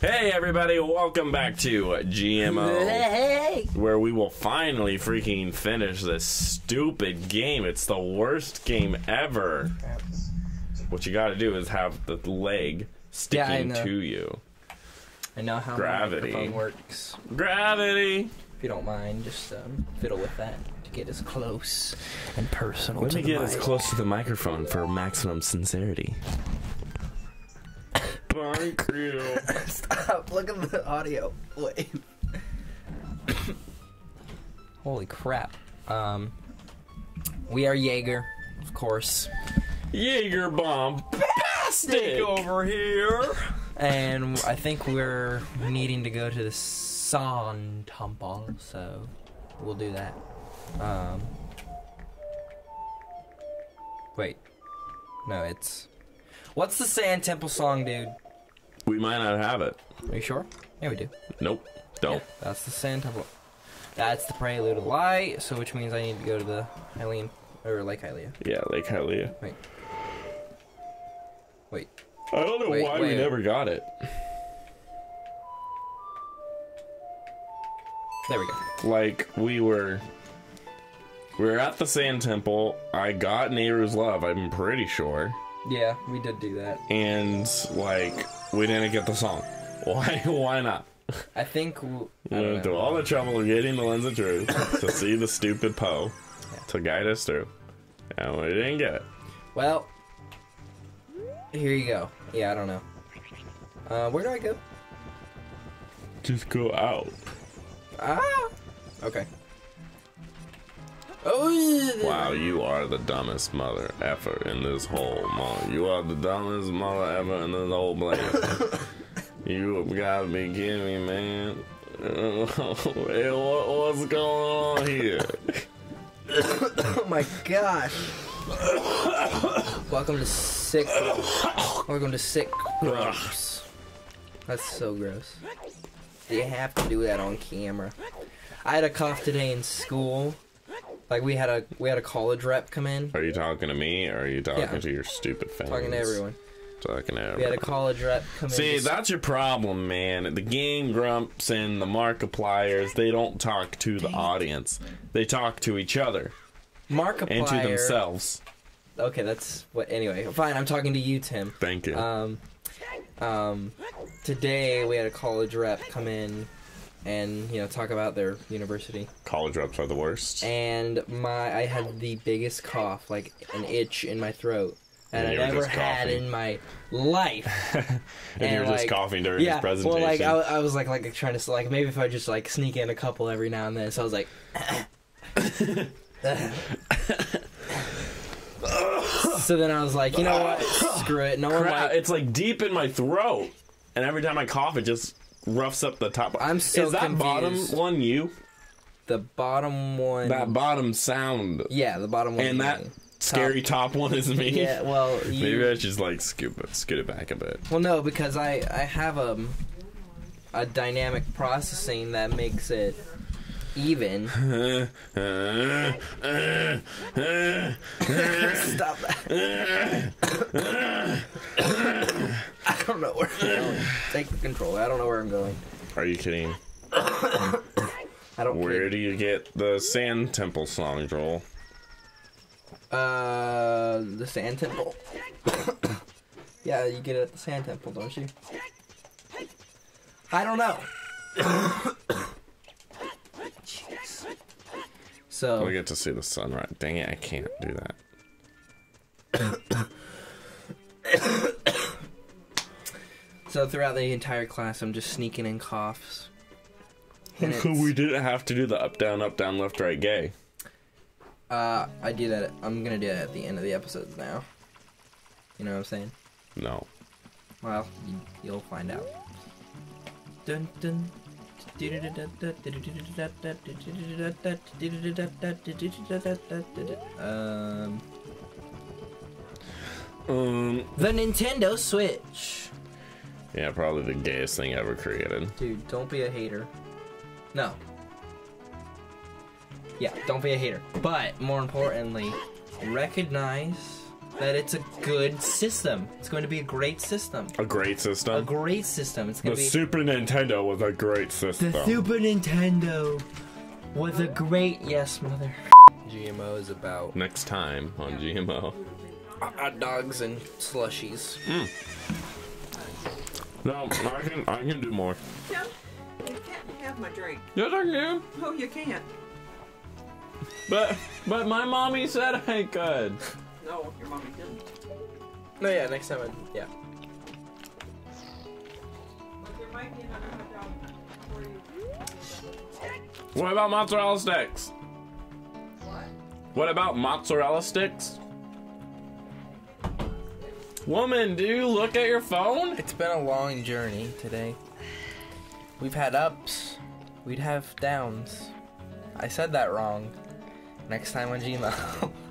Hey everybody, welcome back to GMO, hey. Where we will finally freaking finish this stupid game. It's the worst game ever. What you gotta do is have the leg sticking to you. I know how gravity my microphone works. Gravity! If you don't mind, just fiddle with that to get as close and personal to the mic. Let me get as close to the microphone for maximum sincerity. Stop! Look at the audio wave. Holy crap! We are Jaeger, of course. Jaeger bomb, plastic over here. And I think we're needing to go to the Sand temple, so we'll do that. Wait, no, it's what's the Sand Temple song, dude? We might not have it. Are you sure? Yeah, we do. Nope. Don't. Yeah, that's the Sand Temple. That's the Prelude of Light, so which means I need to go to the Hylian, or Lake Hylia. Yeah, Lake Hylia. Wait. Wait. I don't know why we never got it. There we go. Like, we were at the Sand Temple. I got Neru's Love, I'm pretty sure. Yeah, we did do that. And, like, we didn't get the song. Why not? I think... We went through all the trouble of getting the Lens of Truth to see the stupid Poe to guide us through. And we didn't get it. Well, here you go. Yeah, I don't know. Where do I go? Just go out. Ah! Okay. Oh, wow, you are the dumbest mother ever in this whole mall. You are the dumbest mother ever in this whole place. You gotta be kidding me, man. Hey, what's going on here? Oh my gosh. Welcome to sick. Welcome to sick grumps. That's so gross. You have to do that on camera. I had a cough today in school. Like we had a college rep come in. Are you talking to me or are you talking to your stupid fans? Talking to everyone. Talking to everyone. We had a college rep come in. See, that's your problem, man. The Game Grumps and the Markipliers, they don't talk to the audience. They talk to each other. Markiplier. And to themselves. Okay, that's what anyway. Fine, I'm talking to you, Tim. Thank you. Today we had a college rep come in. And, you know, talk about their university. College reps are the worst. And I had the biggest cough, like an itch in my throat that I've ever had in my life. And you were just coughing during his presentation. Well, like, I was, like trying to, like, maybe if I just, like, sneak in a couple every now and then. So I was like... So then I was like, you know what? Screw it. No one it's, like, deep in my throat. And every time I cough, it just... roughs up the top. I'm so confused. Is that bottom one you? The bottom one. That bottom sound. Yeah, the bottom one. And that scary top one is me. Yeah, well. Maybe I should just like scoot it back a bit. Well, no, because I have a dynamic processing that makes it even. Stop that. I don't know where I'm going. Take the control. I don't know where I'm going. Are you kidding? I don't. Where do you get the Sand Temple song, Joel? The Sand Temple. Yeah, you get it at the Sand Temple, don't you? I don't know. Jeez. So we get to see the sunrise. Dang it, I can't do that. So throughout the entire class, I'm just sneaking in coughs. So we didn't have to do the up, down, left, right, gay. I do that. I'm gonna do that at the end of the episodes now. You know what I'm saying? No. Well, you'll find out. Dun dun. The Nintendo Switch. Yeah, probably the gayest thing ever created. Dude, don't be a hater. No. Yeah, don't be a hater. But, more importantly, recognize that it's a good system. It's going to be a great system. A great system? A great system. It's going to be... The Super Nintendo was a great system. The Super Nintendo was a great... Yes, mother. GMO is about... Next time on GMO. Hot dogs and slushies. Mm. No, I can do more. No, you can't have my drink. Yes, I can. Oh, you can't. But my mommy said I could. No, your mommy didn't. No, yeah, next time, yeah. But there might be another hot dog for you. What about mozzarella sticks? What? What about mozzarella sticks? Woman, do you look at your phone? It's been a long journey today. We've had ups. We'd have downs. I said that wrong. Next time on GMO.